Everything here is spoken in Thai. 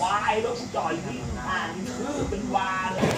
วายแล้วกูจ่อยวิ่งผ่านคือเป็นวาเลย